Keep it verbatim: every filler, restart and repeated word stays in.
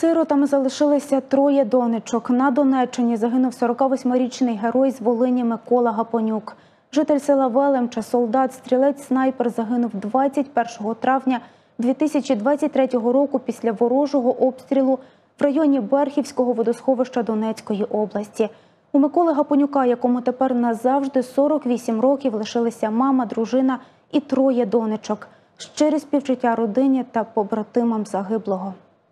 Сиротами залишилися троє донечок. На Донеччині загинув сорокавосьмирічний герой з Волині Микола Гапонюк. Житель села Велемча, солдат, стрілець, снайпер загинув двадцять першого травня дві тисячі двадцять третього року після ворожого обстрілу в районі Берхівського водосховища Донецької області. У Миколи Гапонюка, якому тепер назавжди сорок вісім років, лишилися мама, дружина і троє донечок. Щирі співчуття родині та побратимам загиблого.